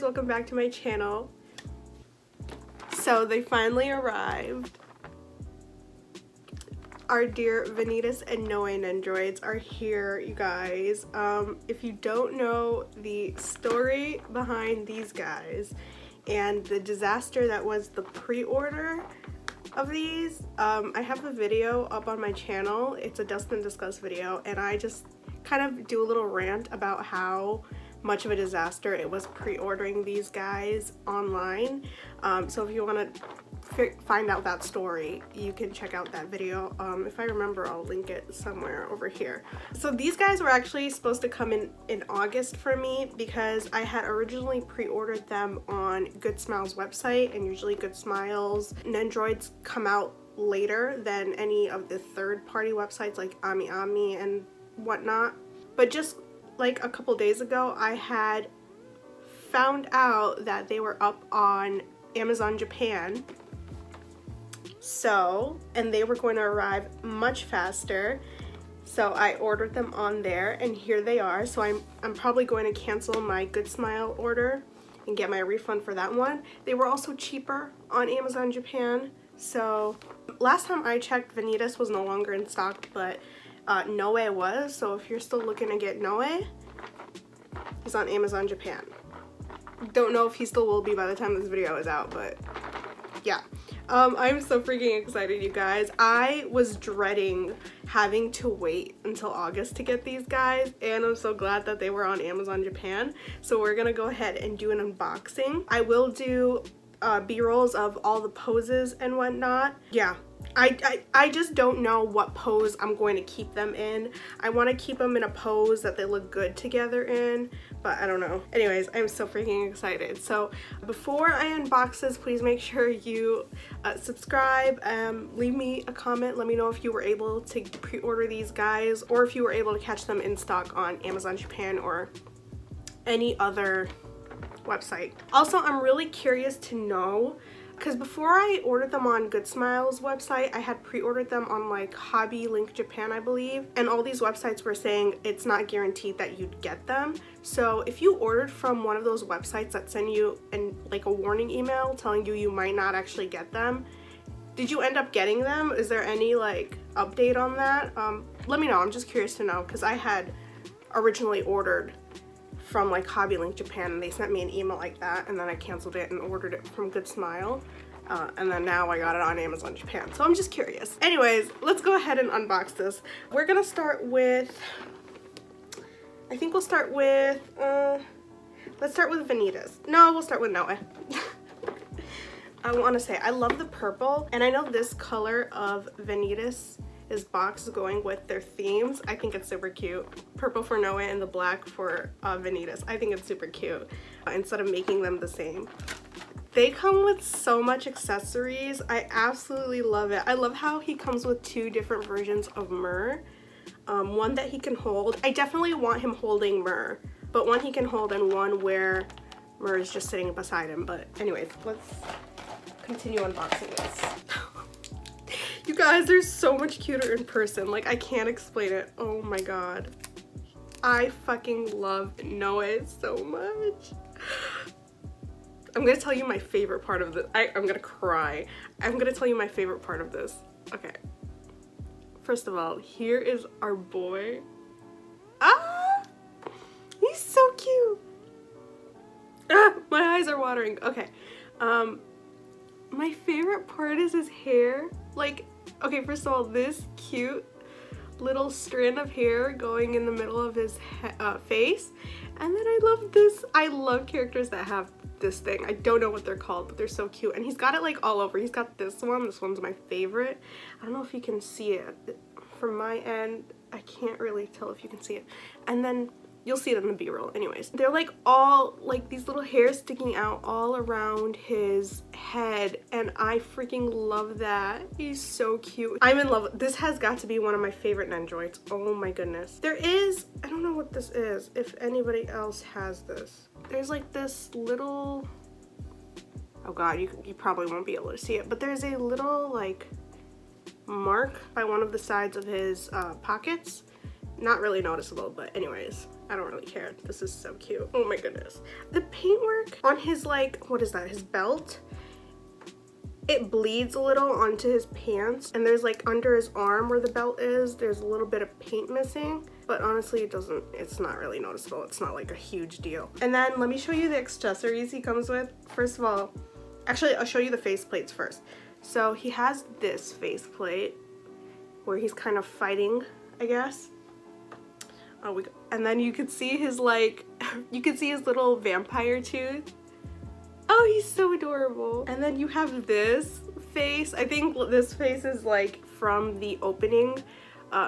guys, welcome back to my channel. So they finally arrived. Our dear Vanitas and Noé Nendoroids are here, you guys. If you don't know the story behind these guys and the disaster that was the pre-order of these, I have a video up on my channel. It's a Dust and Discuss video, and I just kind of do a little rant about how much of a disaster it was pre-ordering these guys online. So if you want to find out that story, you can check out that video. If I remember, I'll link it somewhere over here. So these guys were actually supposed to come in August for me, because I had originally pre-ordered them on Good Smile's website, and usually Good Smile's Nendoroids come out later than any of the third-party websites like AmiAmi and whatnot. But just like a couple days ago, I had found out that they were up on Amazon Japan. And they were going to arrive much faster, so I ordered them on there, and here they are. So I'm probably going to cancel my Good Smile order and get my refund for that one. They were also cheaper on Amazon Japan. So last time I checked, Vanitas was no longer in stock, but Noé was. So if you're still looking to get Noé, he's on Amazon Japan. Don't know if he still will be by the time this video is out, but yeah. I'm so freaking excited, you guys. I was dreading having to wait until August to get these guys, and I'm so glad that they were on Amazon Japan. So we're gonna go ahead and do an unboxing. I will do b-rolls of all the poses and whatnot. Yeah, I just don't know what pose I'm going to keep them in. I want to keep them in a pose that they look good together in, but I don't know. Anyways, I'm so freaking excited. So before I unbox this, please make sure you subscribe, leave me a comment, let me know if you were able to pre-order these guys, or if you were able to catch them in stock on Amazon Japan or any other website. Also, I'm really curious to know, because before I ordered them on Good Smile's website, I had pre-ordered them on like Hobby Link Japan, I believe, and all these websites were saying it's not guaranteed that you'd get them. So if you ordered from one of those websites that send you like a warning email telling you you might not actually get them, did you end up getting them? Is there any like update on that? Let me know. I'm just curious to know, because I had originally ordered from like Hobby Link Japan, and they sent me an email like that, and then I canceled it and ordered it from Good Smile, and then now I got it on Amazon Japan. So I'm just curious. Anyways, let's go ahead and unbox this. We're gonna start with, I think we'll start with, let's start with Vanitas. No, we'll start with Noé. I want to say I love the purple, and I know this color of Vanitas is box going with their themes. I think it's super cute. Purple for Noé and the black for Vanitas. I think it's super cute, instead of making them the same. They come with so much accessories. I absolutely love it. I love how he comes with two different versions of Myrrh. One that he can hold. I definitely want him holding Myrrh, but one he can hold and one where Myrrh is just sitting beside him. But anyways, let's continue unboxing this. You guys, they're so much cuter in person. Like, I can't explain it. Oh my god. I fucking love Noé so much. I'm gonna tell you my favorite part of this. I'm gonna cry. I'm gonna tell you my favorite part of this. Okay. First of all, here is our boy. Ah! He's so cute. Ah! My eyes are watering. Okay. My favorite part is his hair. Like, okay, first of all, this cute little strand of hair going in the middle of his face. And then I love this. I love characters that have this thing. I don't know what they're called, but they're so cute. And he's got it like all over. He's got this one. This one's my favorite. I don't know if you can see it from my end. I can't really tell if you can see it. And then you'll see it in the b-roll. Anyways, they're like all like these little hairs sticking out all around his head, and I freaking love that. He's so cute. I'm in love. This has got to be one of my favorite Nendoroids. Oh my goodness. There is, I don't know what this is, if anybody else has this. There's like this little, oh god, you probably won't be able to see it, but there's a little like mark by one of the sides of his pockets. Not really noticeable, but anyways. I don't really care. This is so cute. Oh my goodness. The paintwork on his, like, what is that? His belt? It bleeds a little onto his pants, and there's like under his arm where the belt is, there's a little bit of paint missing, but honestly it doesn't, it's not really noticeable. It's not like a huge deal. And then let me show you the accessories he comes with. First of all, actually I'll show you the faceplates first. So he has this faceplate where he's kind of fighting, I guess. Oh, we go. And then you could see his like, you could see his little vampire tooth. Oh, he's so adorable. And then you have this face. I think this face is like from the opening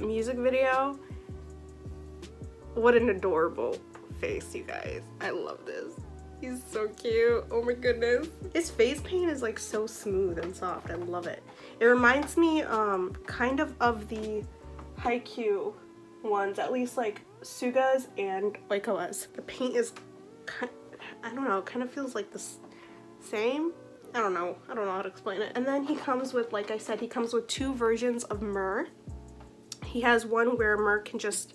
music video. What an adorable face, you guys. I love this. He's so cute. Oh my goodness. His face paint is like so smooth and soft. I love it. It reminds me kind of the Haikyuu ones, at least like Suga's and Oikoa's. The paint is kind I don't know, it kind of feels like the same. I don't know how to explain it. And then he comes with, like I said, he comes with two versions of Myrrh. He has one where Myrrh can just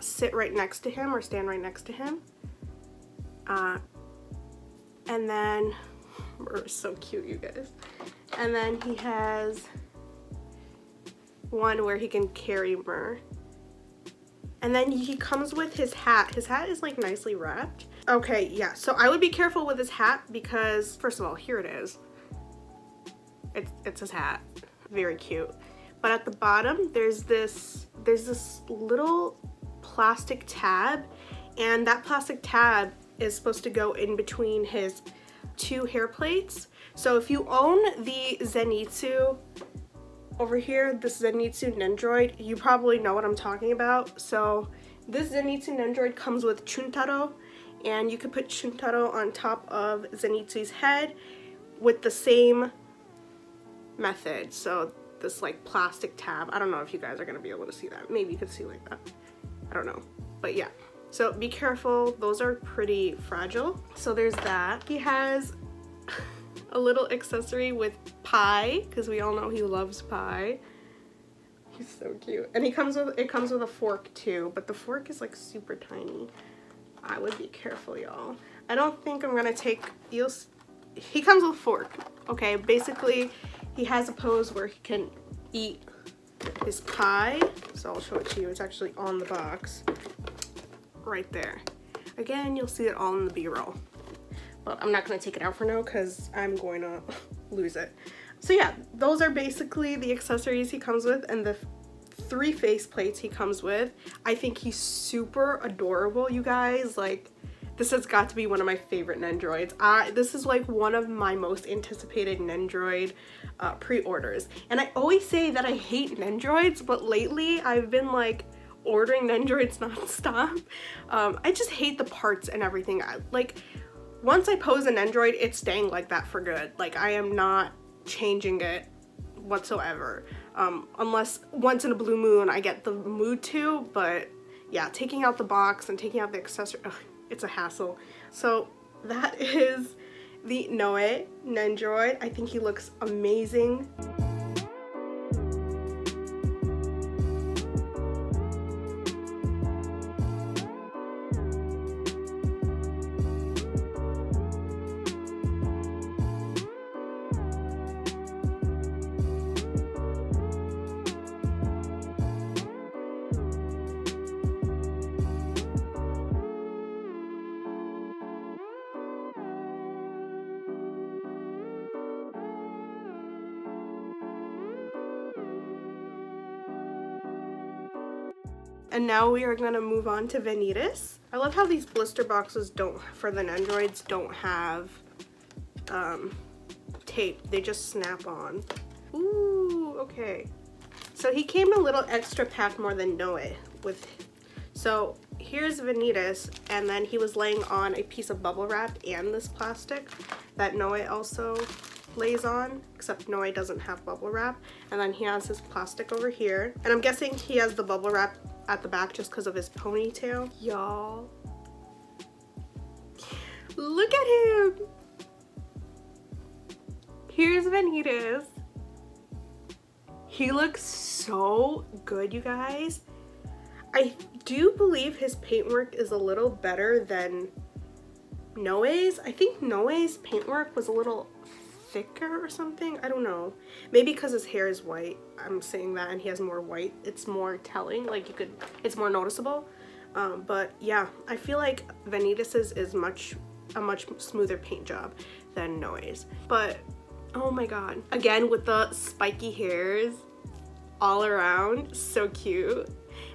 sit right next to him or stand right next to him. And then, Myrrh is so cute, you guys. And then he has one where he can carry Myrrh. And then he comes with his hat. His hat is like nicely wrapped. Okay, yeah, so I would be careful with his hat because, first of all, here it is. It's his hat. Very cute. But at the bottom, there's this little plastic tab, and that plastic tab is supposed to go in between his two hair plates. So if you own the Zenitsu over here, this Zenitsu Nendoroid, you probably know what I'm talking about. So this Zenitsu Nendoroid comes with Chuntaro, and you could put Chuntaro on top of Zenitsu's head with the same method. So this like plastic tab, I don't know if you guys are gonna be able to see that. Maybe you could see like that, I don't know. But yeah, so be careful. Those are pretty fragile. So there's that. He has a little accessory with pie, because we all know he loves pie. He's so cute. And it comes with a fork too, but the fork is like super tiny. I would be careful, y'all. I don't think I'm gonna take, he comes with a fork. Okay, basically he has a pose where he can eat his pie. So I'll show it to you. It's actually on the box right there. Again, you'll see it all in the B-roll, but I'm not gonna take it out for now because I'm going to lose it. So yeah, those are basically the accessories he comes with and the three face plates he comes with. I think he's super adorable, you guys. Like, this has got to be one of my favorite Nendoroids. This is like one of my most anticipated Nendoroid pre-orders. And I always say that I hate Nendoroids, but lately I've been like ordering Nendoroids non-stop. I just hate the parts and everything. Like, once I pose a Nendoroid, it's staying like that for good. Like, I am not changing it whatsoever. Unless once in a blue moon I get the mood to, but yeah, taking out the box and taking out the accessory, ugh, it's a hassle. So that is the Noé Nendoroid. I think he looks amazing. And now we are gonna move on to Vanitas. I love how these blister boxes don't, for the Nendoroids, don't have tape. They just snap on. Ooh, okay. So he came a little extra pack more than Noé with. So here's Vanitas, and then he was laying on a piece of bubble wrap and this plastic that Noé also lays on, except Noé doesn't have bubble wrap. And then he has his plastic over here. And I'm guessing he has the bubble wrap at the back just because of his ponytail. Y'all, look at him. Here's Vanitas. He looks so good, you guys. I do believe his paintwork is a little better than Noé's. I think Noé's paintwork was a little thicker or something. I don't know. Maybe because his hair is white. I'm saying that, and he has more white. It's more telling. Like, you could, it's more noticeable. But yeah, I feel like Vanitas's is a much smoother paint job than Noé's. But oh my god. Again, with the spiky hairs all around. So cute.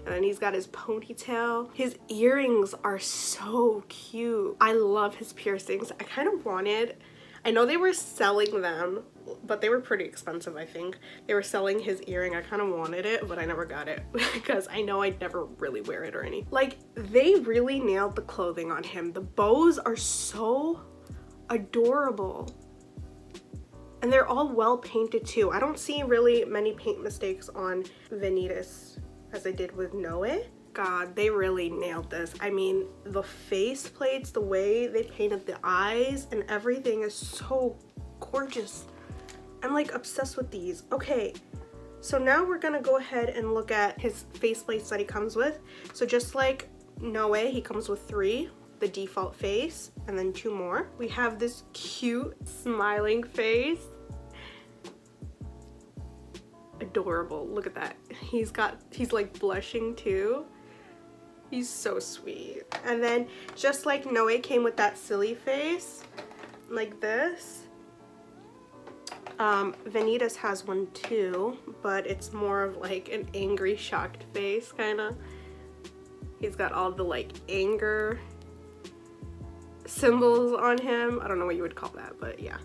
And then he's got his ponytail. His earrings are so cute. I love his piercings. I kind of wanted, I know they were selling them, but they were pretty expensive, I think. They were selling his earring. I kind of wanted it, but I never got it because I know I'd never really wear it or anything. Like, they really nailed the clothing on him. The bows are so adorable. And they're all well painted too. I don't see really many paint mistakes on Vanitas as I did with Noé. God, they really nailed this. I mean, the face plates, the way they painted the eyes and everything is so gorgeous. I'm like obsessed with these. Okay, so now we're gonna go ahead and look at his face plates that he comes with. So just like Noé, he comes with 3, the default face, and then 2 more. We have this cute smiling face. Adorable. Look at that. He's like blushing too. He's so sweet. And then just like Noé came with that silly face like this, Vanitas has one too, but it's more of like an angry, shocked face kind of. He's got all the like anger symbols on him. I don't know what you would call that, but yeah.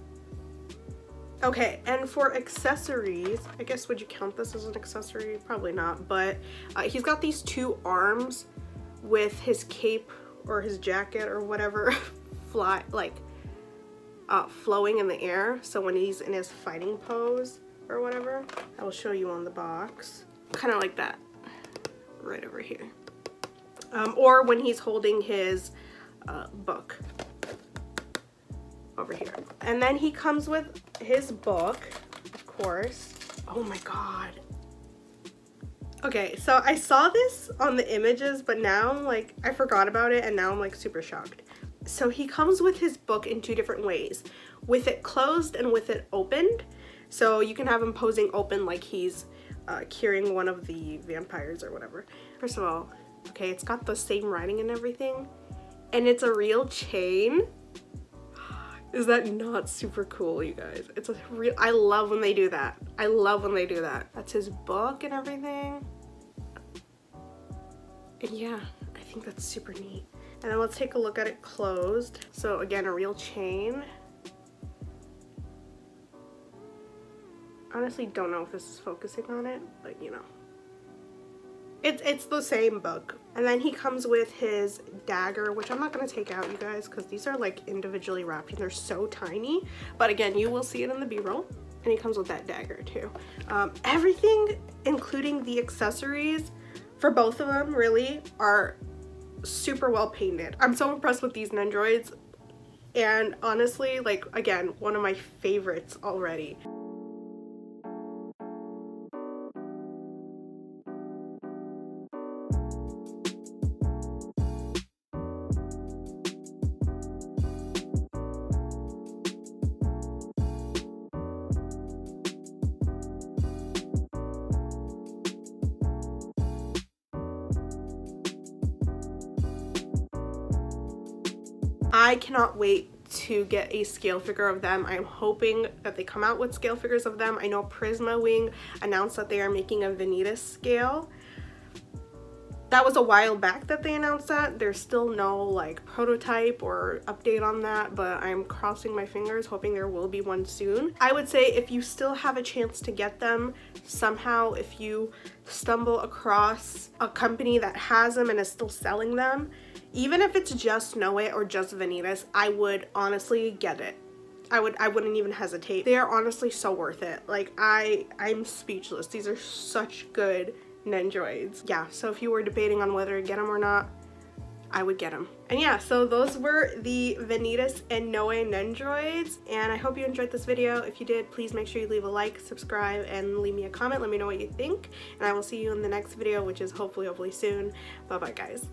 Okay, and for accessories, I guess, would you count this as an accessory? Probably not, but he's got these 2 arms with his cape or his jacket or whatever flowing in the air. So when he's in his fighting pose or whatever, I will show you on the box. Kind of like that, right over here. Or when he's holding his book. Over here. And then he comes with his book, of course. Oh my god. Okay, so I saw this on the images, but now I'm like, I forgot about it, and now I'm like super shocked. So he comes with his book in 2 different ways, with it closed and with it opened. So you can have him posing open like he's curing one of the vampires or whatever. First of all, okay, it's got the same writing and everything, and it's a real chain. Is that not super cool, you guys? It's a real, I love when they do that. I love when they do that. That's his book and everything. And yeah, I think that's super neat. And then let's take a look at it closed. So again, a real chain. Honestly, don't know if this is focusing on it, but you know. It's the same book. And then he comes with his dagger, which I'm not going to take out, you guys, because these are like individually wrapped and they're so tiny. But again, you will see it in the B-roll. And he comes with that dagger too. Everything, including the accessories for both of them, really are super well painted. I'm so impressed with these Nendoroids. And honestly, like, again, one of my favorites already. I cannot wait to get a scale figure of them. I'm hoping that they come out with scale figures of them. I know Prisma Wing announced that they are making a Vanitas scale. That was a while back that they announced that. There's still no like prototype or update on that, but I'm crossing my fingers, hoping there will be one soon. I would say if you still have a chance to get them somehow, if you stumble across a company that has them and is still selling them, even if it's just Noé or just Vanitas, I would honestly get it. I wouldn't even hesitate. They are honestly so worth it. Like, I'm speechless. These are such good Nendoroids. Yeah, so if you were debating on whether to get them or not, I would get them. And yeah, so those were the Vanitas and Noé Nendoroids, and I hope you enjoyed this video. If you did, please make sure you leave a like, subscribe, and leave me a comment. Let me know what you think, and I will see you in the next video, which is hopefully soon. Bye bye, guys.